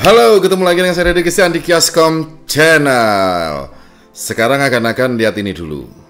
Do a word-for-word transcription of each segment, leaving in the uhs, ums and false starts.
Halo, ketemu lagi dengan saya Redi Kesan di Kioscom Channel. Sekarang akan-akan lihat ini dulu.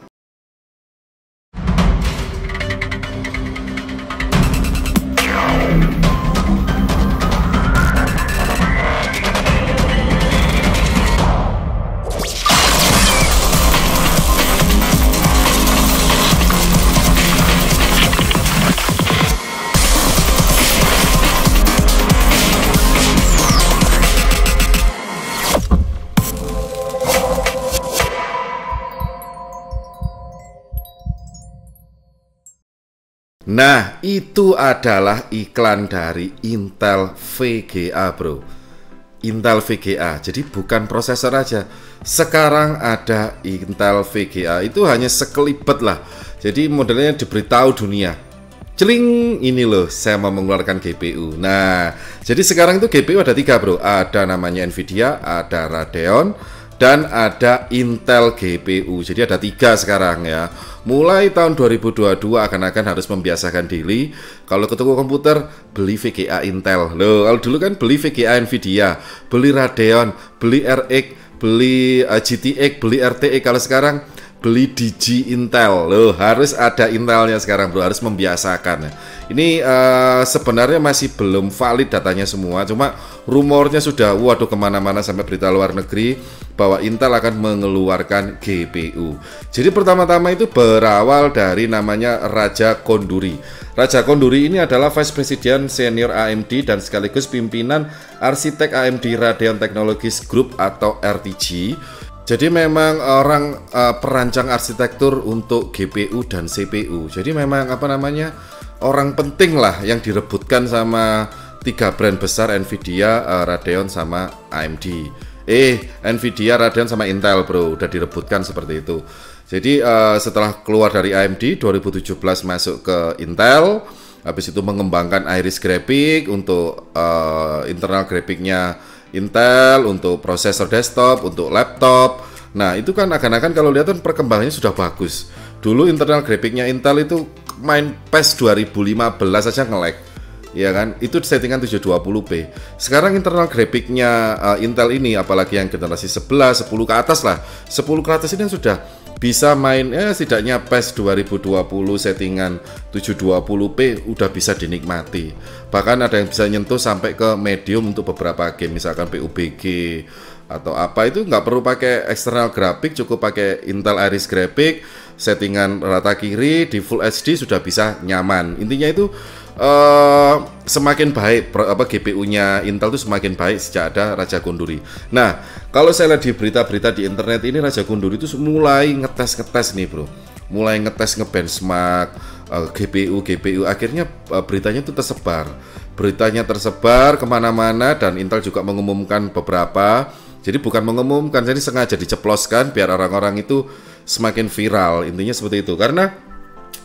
Nah, itu adalah iklan dari Intel V G A, bro. Intel V G A, jadi bukan prosesor aja. Sekarang ada Intel V G A, itu hanya sekelibet lah. Jadi modelnya diberitahu dunia. Celing, ini loh, saya mau mengeluarkan G P U. Nah, jadi sekarang itu G P U ada tiga, bro. Ada namanya Nvidia, ada Radeon, dan ada Intel G P U. Jadi ada tiga sekarang ya. Mulai tahun dua ribu dua puluh dua akan-akan harus membiasakan diri. Kalau ke toko komputer, beli V G A Intel. Loh, kalau dulu kan beli V G A Nvidia, beli Radeon, beli R X, beli uh, G T X, beli R T X. Kalau sekarang beli D G Intel. Loh, harus ada Intelnya sekarang, bro. Harus membiasakan. Ini uh, sebenarnya masih belum valid datanya semua. Cuma rumornya sudah waduh kemana-mana sampai berita luar negeri bahwa Intel akan mengeluarkan G P U. Jadi pertama-tama itu berawal dari namanya Raja Konduri. Raja Konduri ini adalah Vice President Senior A M D dan sekaligus pimpinan Arsitek A M D Radeon Technologies Group atau R T G. Jadi memang orang uh, perancang arsitektur untuk G P U dan C P U. Jadi memang apa namanya orang penting lah yang direbutkan sama tiga brand besar Nvidia, uh, Radeon sama A M D. Eh, Nvidia, Radeon sama Intel, bro, udah direbutkan seperti itu. Jadi uh, setelah keluar dari A M D dua ribu tujuh belas masuk ke Intel, habis itu mengembangkan Iris Graphic untuk uh, internal grafiknya Intel, untuk prosesor desktop, untuk laptop. Nah itu kan akan-akan kalau lihat kan perkembangannya sudah bagus. Dulu internal grafiknya Intel itu main P E S dua ribu lima belas aja nge-lag, ya kan? Itu settingan tujuh dua puluh p. Sekarang internal grafiknya uh, Intel ini, apalagi yang generasi sebelas, sepuluh ke atas lah, sepuluh ke atas ini sudah bisa main eh, setidaknya P E S dua ribu dua puluh settingan tujuh dua puluh p udah bisa dinikmati. Bahkan ada yang bisa nyentuh sampai ke medium untuk beberapa game, misalkan P U B G atau apa, itu nggak perlu pakai eksternal grafik, cukup pakai Intel Iris Graphic, settingan rata kiri di Full H D sudah bisa nyaman. Intinya itu Uh, semakin baik apa G P U-nya Intel itu semakin baik sejak ada Raja Konduri. Nah, kalau saya lihat di berita-berita di internet ini, Raja Konduri itu mulai ngetes-ngetes nih, bro. Mulai ngetes ngebenchmark uh, G P U G P U. Akhirnya uh, beritanya itu tersebar. Beritanya tersebar kemana-mana dan Intel juga mengumumkan beberapa. Jadi bukan mengumumkan, jadi sengaja diceploskan biar orang-orang itu semakin viral. Intinya seperti itu. Karena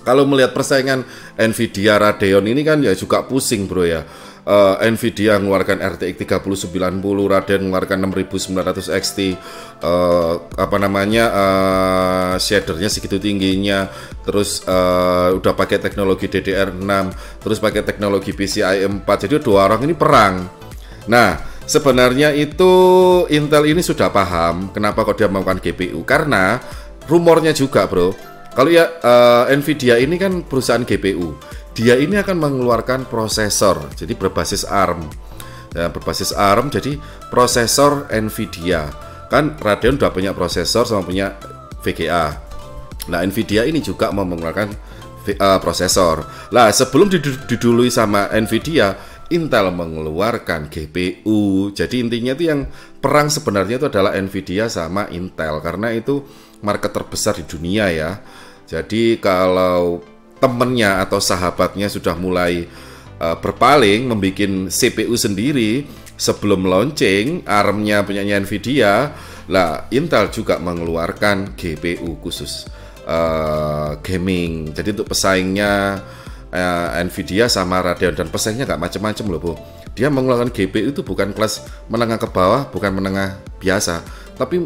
kalau melihat persaingan Nvidia Radeon ini kan ya juga pusing, bro ya. uh, Nvidia ngeluarkan R T X tiga ribu sembilan puluh, Radeon ngeluarkan enam ribu sembilan ratus X T, uh, apa namanya uh, shadernya segitu tingginya, terus uh, udah pakai teknologi D D R enam, terus pakai teknologi P C I E empat. Jadi dua orang ini perang. Nah sebenarnya itu Intel ini sudah paham kenapa kok dia melakukan G P U, karena rumornya juga, bro. Kalau ya uh, Nvidia ini kan perusahaan G P U, dia ini akan mengeluarkan prosesor, jadi berbasis ARM, ya, berbasis ARM, jadi prosesor Nvidia. Kan Radeon udah punya prosesor sama punya V G A. Nah Nvidia ini juga mau mengeluarkan uh, prosesor. Lah sebelum didului sama Nvidia, Intel mengeluarkan G P U. Jadi intinya itu yang perang sebenarnya itu adalah Nvidia sama Intel, karena itu market terbesar di dunia ya. Jadi kalau temennya atau sahabatnya sudah mulai uh, berpaling, membuat C P U sendiri sebelum launching, ARM-nya punya Nvidia, lah Intel juga mengeluarkan G P U khusus uh, gaming. Jadi untuk pesaingnya Uh, Nvidia sama Radeon, dan pesaingnya nggak macam-macam loh, Bu. Dia mengeluarkan G P U itu bukan kelas menengah ke bawah, bukan menengah biasa, tapi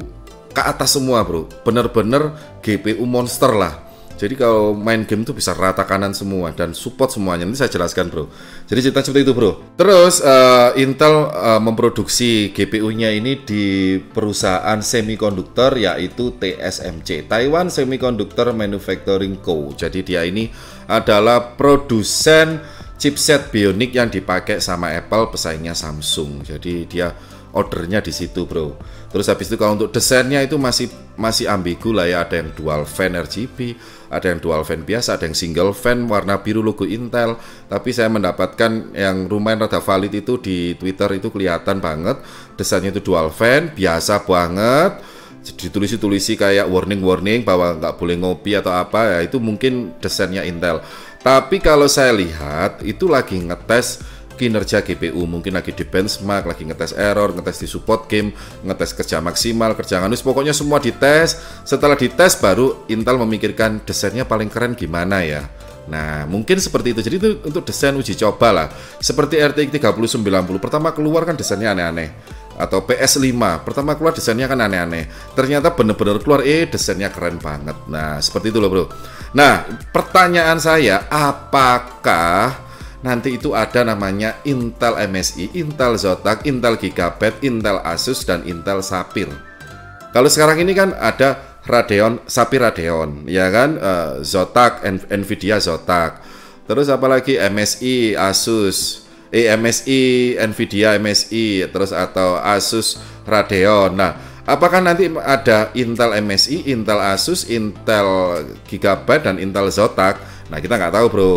ke atas semua, bro. Bener-bener G P U monster lah. Jadi kalau main game tuh bisa rata kanan semua dan support semuanya. Nanti saya jelaskan, bro. Jadi cerita seperti itu, bro. Terus uh, Intel uh, memproduksi G P U-nya ini di perusahaan semikonduktor yaitu T S M C, Taiwan Semiconductor Manufacturing Co. Jadi dia ini adalah produsen chipset Bionic yang dipakai sama Apple, pesaingnya Samsung. Jadi dia ordernya di situ, bro. Terus habis itu kalau untuk desainnya itu masih masih ambigu lah ya. Ada yang dual fan R G B, ada yang dual fan biasa, ada yang single fan warna biru logo Intel. Tapi saya mendapatkan yang lumayan rada valid itu di Twitter, itu kelihatan banget desainnya itu dual fan biasa banget. Ditulisi-tulisi kayak warning-warning bahwa nggak boleh ngopi atau apa ya, itu mungkin desainnya Intel. Tapi kalau saya lihat itu lagi ngetes kinerja G P U, mungkin lagi di benchmark, lagi ngetes error, ngetes di support game, ngetes kerja maksimal, kerja nganus, pokoknya semua dites. Setelah dites baru Intel memikirkan desainnya paling keren gimana ya. Nah, mungkin seperti itu. Jadi itu untuk desain uji coba lah. Seperti R T X tiga nol sembilan nol pertama keluar kan desainnya aneh-aneh, atau P S lima pertama keluar desainnya kan aneh-aneh. Ternyata bener-bener keluar eh desainnya keren banget. Nah, seperti itu loh, bro. Nah, pertanyaan saya, apakah nanti itu ada namanya Intel M S I, Intel Zotac, Intel Gigabyte, Intel Asus, dan Intel Sapphire? Kalau sekarang ini kan ada Radeon, Sapphire Radeon, ya kan, uh, Zotac, Nvidia Zotac. Terus apalagi MSI, Asus, eh, MSI, Nvidia MSI, terus atau Asus Radeon. Nah, apakah nanti ada Intel M S I, Intel Asus, Intel Gigabyte, dan Intel Zotac? Nah, kita nggak tahu, bro.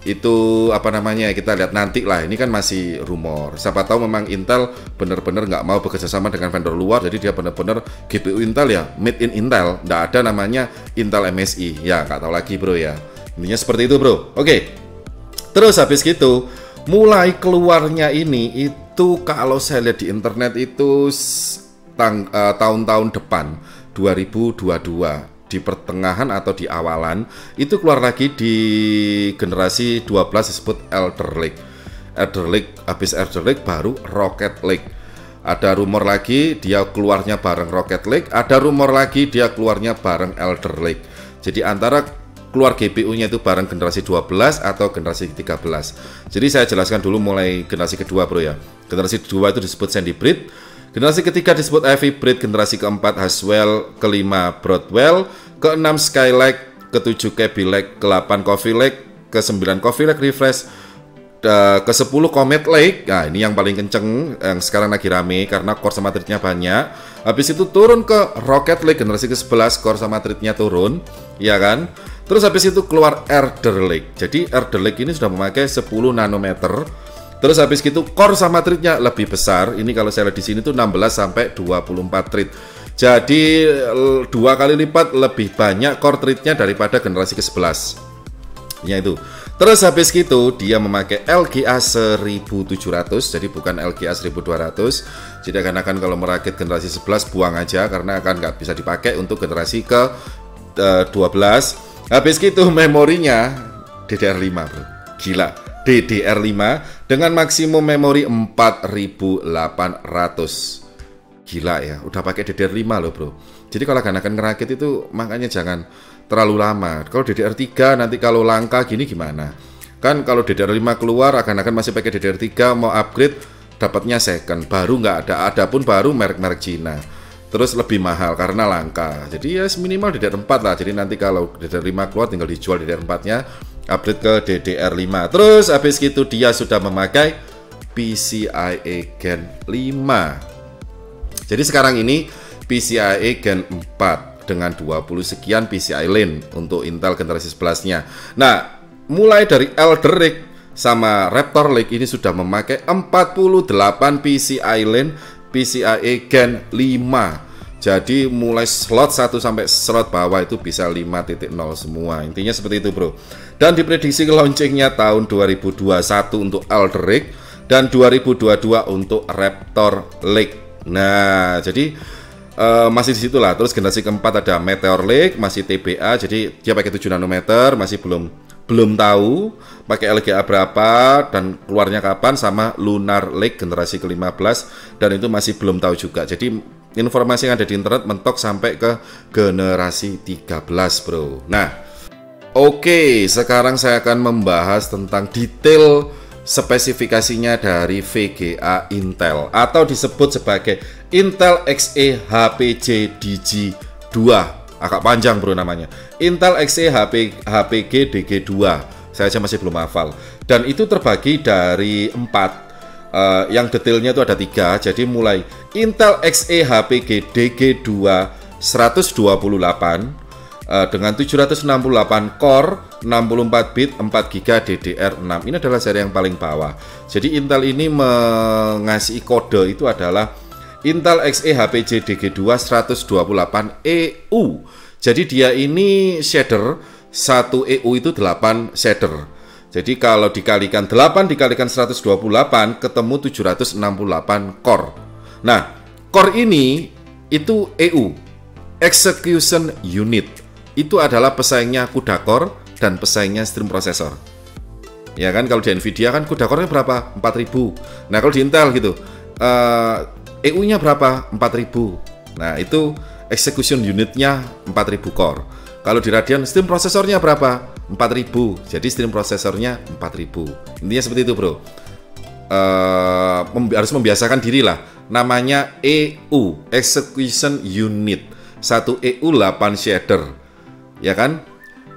Itu apa namanya, kita lihat nanti lah, ini kan masih rumor. Siapa tahu memang Intel bener-bener nggak mau bekerja sama dengan vendor luar, jadi dia bener-bener G P U Intel ya, made in Intel, nggak ada namanya Intel M S I ya, nggak tahu lagi, bro ya. Intinya seperti itu, bro. Oke, terus habis gitu mulai keluarnya ini itu kalau saya lihat di internet itu tahun-tahun depan dua ribu dua puluh dua, di pertengahan atau di awalan itu keluar lagi di generasi dua belas disebut Alder Lake. Alder Lake, habis Alder Lake baru Rocket Lake. Ada rumor lagi dia keluarnya bareng Rocket Lake, ada rumor lagi dia keluarnya bareng Alder Lake. Jadi antara keluar G P U-nya itu bareng generasi dua belas atau generasi tiga belas. Jadi saya jelaskan dulu mulai generasi kedua, bro ya. Generasi kedua itu disebut Sandy Breed. Generasi ketiga disebut Ivy Breed, generasi keempat Haswell, kelima Broadwell, keenam Skylake, ketujuh Cabby Lake, kelapan Coffee Lake, kesembilan Coffee Lake Refresh, kesepuluh Comet Lake. Nah, ini yang paling kenceng, yang sekarang lagi rame karena core sama threadnya banyak. Habis itu turun ke Rocket Lake, generasi ke sebelas, core sama threadnya turun, ya kan? Terus habis itu keluar Alder Lake. Jadi Alder Lake ini sudah memakai sepuluh nanometer. Terus habis gitu core sama threadnya lebih besar. Ini kalau saya lihat di sini tuh enam belas sampai dua puluh empat thread. Jadi dua kali lipat lebih banyak core threadnya daripada generasi ke sebelas. Ya itu. Terus habis gitu dia memakai L G A seribu tujuh ratus, jadi bukan L G A seribu dua ratus. Jadi akan-akan kalau merakit generasi sebelas buang aja karena akan nggak bisa dipakai untuk generasi ke dua belas. Habis gitu memorinya D D R lima, bro. Gila. D D R lima dengan maksimum memori empat ribu delapan ratus. Gila ya, udah pakai D D R lima loh, bro. Jadi kalau akan-akan ngerakit itu makanya jangan terlalu lama. Kalau D D R tiga nanti kalau langka gini gimana? Kan kalau D D R lima keluar akan-akan masih pakai D D R tiga, mau upgrade dapatnya second, baru nggak ada. Adapun baru merek-merek Cina. Terus lebih mahal karena langka. Jadi ya minimal D D R empat lah. Jadi nanti kalau D D R lima keluar tinggal dijual D D R empat-nya, upgrade ke D D R lima. Terus habis itu dia sudah memakai P C I E Gen lima. Jadi sekarang ini P C I E Gen empat dengan dua puluh sekian P C I lane untuk Intel generasi sebelas-nya. Nah, mulai dari Alder Lake sama Raptor Lake ini sudah memakai empat puluh delapan P C I lane, P C I E Gen lima. Jadi mulai slot satu sampai slot bawah itu bisa lima titik nol semua. Intinya seperti itu, bro. Dan diprediksi launchingnya tahun dua ribu dua puluh satu untuk Alder Lake dan dua ribu dua puluh dua untuk Raptor Lake. Nah, jadi uh, masih di situ lah. Terus generasi keempat ada Meteor Lake, masih T B A. Jadi dia pakai tujuh nanometer, masih belum belum tahu pakai L G A berapa dan keluarnya kapan, sama Lunar Lake generasi ke lima belas dan itu masih belum tahu juga. Jadi informasi yang ada di internet mentok sampai ke generasi tiga belas, bro. Nah, Oke, sekarang saya akan membahas tentang detail spesifikasinya dari V G A Intel atau disebut sebagai Intel Xe H P G D G dua. Agak panjang bro namanya. Intel Xe H P G D G dua. Saya aja masih belum hafal. Dan itu terbagi dari empat. Uh, yang detailnya itu ada tiga, jadi mulai Intel Xe H P G D G dua seratus dua puluh delapan uh, dengan tujuh ratus enam puluh delapan core, enam puluh empat bit, empat giga D D R enam. Ini adalah seri yang paling bawah. Jadi Intel ini mengasihi kode itu adalah Intel Xe H P G D G dua seratus dua puluh delapan E U. Jadi dia ini shader, satu E U itu delapan shader. Jadi kalau dikalikan delapan dikalikan seratus dua puluh delapan ketemu tujuh ratus enam puluh delapan core. Nah, core ini itu E U, Execution Unit. Itu adalah pesaingnya CUDA Core dan pesaingnya Stream Processor. Ya kan, kalau di Nvidia kan CUDA Core-nya berapa? empat ribu. Nah, kalau di Intel gitu, uh, E U-nya berapa? empat ribu. Nah, itu Execution Unit-nya empat ribu core. Kalau di Radeon, Stream Processor-nya berapa? empat ribu, jadi stream prosesornya empat ribu. Intinya seperti itu bro. Uh, membi harus membiasakan diri lah. Namanya E U, Execution Unit. Satu E U delapan shader, ya kan?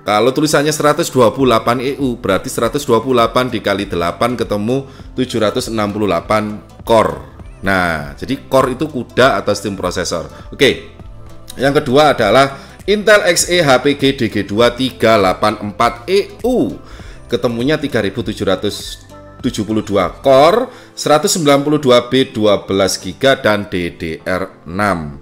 Kalau tulisannya seratus dua puluh delapan E U, berarti seratus dua puluh delapan dikali delapan ketemu tujuh ratus enam puluh delapan core. Nah, jadi core itu CUDA atau stream processor. Oke. Yang kedua adalah Intel Xe H P G D G dua tiga delapan empat E U ketemunya tiga ribu tujuh ratus tujuh puluh dua core, seratus sembilan puluh dua bit, dua belas giga dan D D R enam.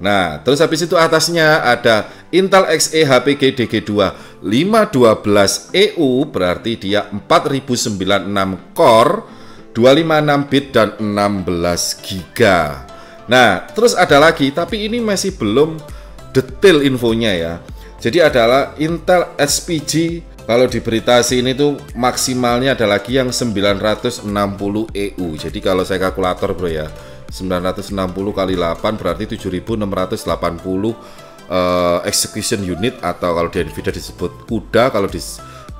Nah, terus habis itu atasnya ada Intel Xe H P G D G dua lima ratus dua belas E U, berarti dia empat ribu sembilan puluh enam core, dua ratus lima puluh enam bit dan enam belas giga. Nah, terus ada lagi, tapi ini masih belum detail infonya ya. Jadi adalah Intel S P G, kalau di beritasi ini tuh maksimalnya ada lagi yang sembilan ratus enam puluh E U. Jadi kalau saya kalkulator bro ya, sembilan ratus enam puluh kali delapan berarti tujuh ribu enam ratus delapan puluh uh, execution unit, atau kalau di Nvidia disebut CUDA, kalau di,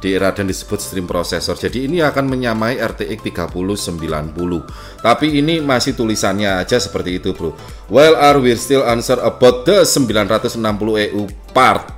di Radeon disebut stream processor. Jadi ini akan menyamai R T X tiga ribu sembilan puluh. Tapi ini masih tulisannya aja seperti itu bro. While are we still answer about the sembilan ratus enam puluh E U part,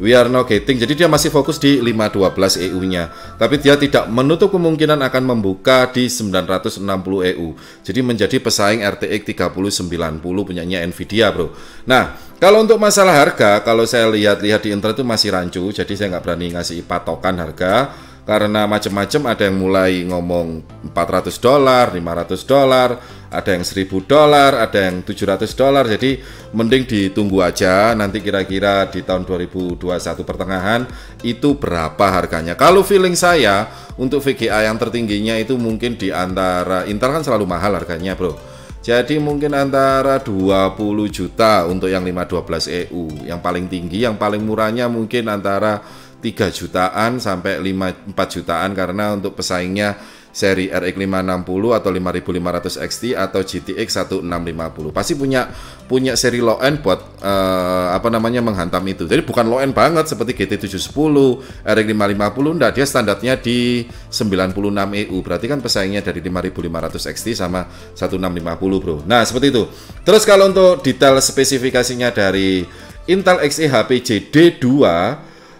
we are now getting. Jadi dia masih fokus di lima ratus dua belas E U-nya, tapi dia tidak menutup kemungkinan akan membuka di sembilan ratus enam puluh E U. Jadi menjadi pesaing R T X tiga ribu sembilan puluh punyanya Nvidia bro. Nah, kalau untuk masalah harga, kalau saya lihat-lihat di internet itu masih rancu. Jadi saya nggak berani ngasih patokan harga, karena macam-macam, ada yang mulai ngomong empat ratus dolar, lima ratus dolar, ada yang seribu dolar, ada yang tujuh ratus dolar. Jadi mending ditunggu aja nanti kira-kira di tahun dua ribu dua puluh satu pertengahan itu berapa harganya. Kalau feeling saya untuk V G A yang tertingginya itu mungkin di antara, Intel kan selalu mahal harganya bro. Jadi mungkin antara dua puluh juta untuk yang lima ratus dua belas E U. Yang paling tinggi, yang paling murahnya mungkin antara tiga jutaan sampai lima empat jutaan, karena untuk pesaingnya seri R X lima enam nol atau lima ribu lima ratus X T atau G T X seribu enam lima nol pasti punya punya seri low end buat uh, apa namanya menghantam itu. Jadi bukan low end banget seperti G T tujuh ratus sepuluh, R X lima lima nol enggak, dia standarnya di sembilan puluh enam E U. Berarti kan pesaingnya dari lima ribu lima ratus X T sama seribu enam lima nol bro. Nah, seperti itu. Terus kalau untuk detail spesifikasinya dari Intel Xe H P G D dua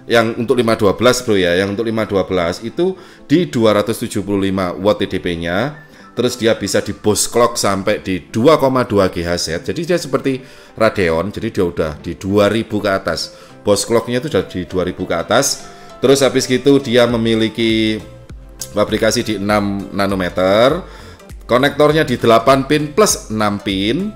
yang untuk lima ratus dua belas bro ya, yang untuk lima ratus dua belas itu di dua ratus tujuh puluh lima watt T D P-nya. Terus dia bisa di boost clock sampai di dua koma dua gigahertz. Jadi dia seperti Radeon, jadi dia udah di dua ribu ke atas. Boost clock-nya itu udah di dua ribu ke atas. Terus habis gitu dia memiliki fabrikasi di enam nanometer. Konektornya di delapan pin plus enam pin.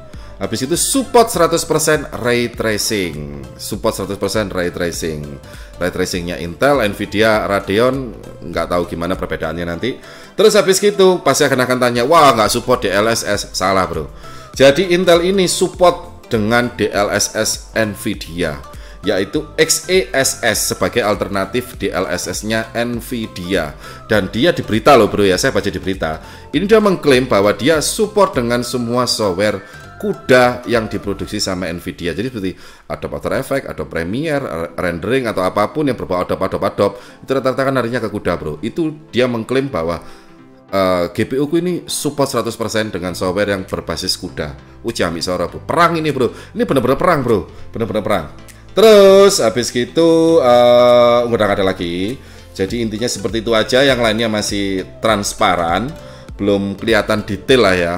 Habis itu support seratus persen ray tracing. Support seratus persen ray tracing. Ray tracingnya Intel, Nvidia, Radeon nggak tahu gimana perbedaannya nanti. Terus habis gitu pasti akan akan tanya, wah nggak support D L S S. Salah bro. Jadi Intel ini support dengan D L S S Nvidia, yaitu X E S S sebagai alternatif D L S S-nya Nvidia. Dan dia di berita loh bro ya, saya baca di berita. Ini dia mengklaim bahwa dia support dengan semua software CUDA yang diproduksi sama Nvidia. Jadi seperti Adobe After Effects, Adobe Premiere, rendering atau apapun yang berbau Adobe Adobe Adobe itu rata-rata kan larinya ke CUDA, bro. Itu dia mengklaim bahwa uh, G P U ku ini support seratus persen dengan software yang berbasis CUDA. Uji ambil suara, bro. Perang ini, bro. Ini bener-bener perang, bro. Bener-bener perang. Terus habis gitu uh, udah gak ada lagi. Jadi intinya seperti itu aja. Yang lainnya masih transparan, belum kelihatan detail lah ya.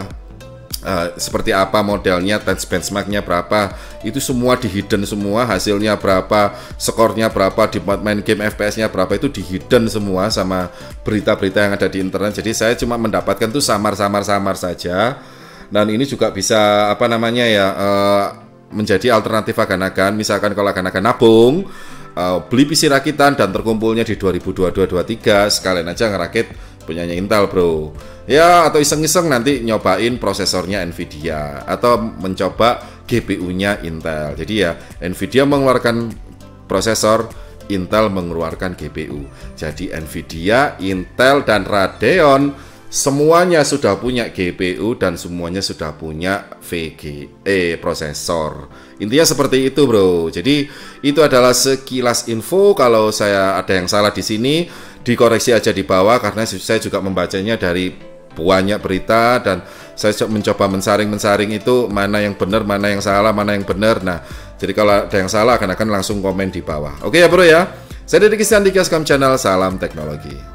Uh, seperti apa modelnya, benchmarknya berapa, itu semua di hidden semua, hasilnya berapa, skornya berapa, di main game F P S-nya berapa, itu di hidden semua sama berita-berita yang ada di internet. Jadi saya cuma mendapatkan tuh samar-samar-samar saja. Dan ini juga bisa apa namanya ya, uh, menjadi alternatif agan-agan. Misalkan kalau agan-agan nabung, uh, beli P C rakitan dan terkumpulnya di dua ribu dua puluh dua dua ribu dua puluh tiga, sekalian aja ngerakit punyanya Intel, bro. Ya, atau iseng-iseng nanti nyobain prosesornya Nvidia atau mencoba G P U-nya Intel. Jadi ya, Nvidia mengeluarkan prosesor, Intel mengeluarkan G P U. Jadi Nvidia, Intel, dan Radeon semuanya sudah punya G P U dan semuanya sudah punya V G A prosesor. Intinya seperti itu, bro. Jadi itu adalah sekilas info. Kalau saya ada yang salah di sini, dikoreksi aja di bawah, karena saya juga membacanya dari banyak berita dan saya mencoba mensaring-mensaring itu mana yang benar, mana yang salah, mana yang benar. Nah, jadi kalau ada yang salah akan-akan langsung komen di bawah. Oke ya, bro ya. Saya Redi Kesan di Kiaskam Channel. Salam teknologi.